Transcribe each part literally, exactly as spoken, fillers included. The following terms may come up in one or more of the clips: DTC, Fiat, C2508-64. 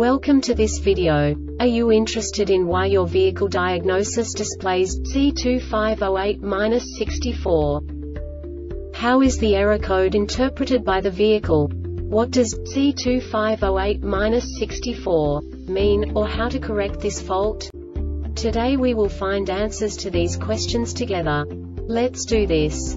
Welcome to this video. Are you interested in why your vehicle diagnosis displays C two five zero eight dash sixty-four? How is the error code interpreted by the vehicle? What does C two five zero eight dash sixty-four mean, or how to correct this fault? Today we will find answers to these questions together. Let's do this.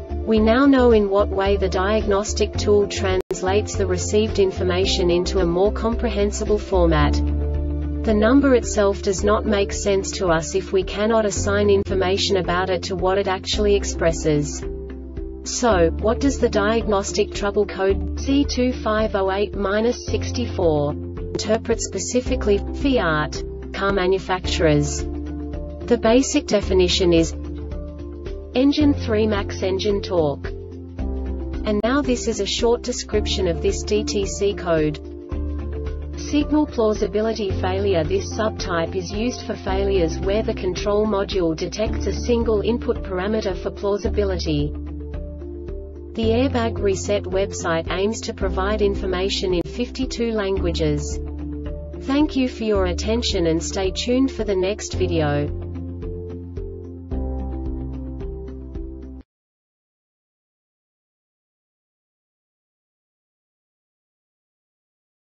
We now know in what way the diagnostic tool translates the received information into a more comprehensible format. The number itself does not make sense to us if we cannot assign information about it to what it actually expresses. So, what does the diagnostic trouble code C two five zero eight dash sixty-four interpret specifically for Fiat car manufacturers? The basic definition is engine three max engine torque. And now this is a short description of this D T C code. Signal plausibility failure. This subtype is used for failures where the control module detects a single input parameter for plausibility. The Airbag Reset website aims to provide information in fifty-two languages. Thank you for your attention and stay tuned for the next video.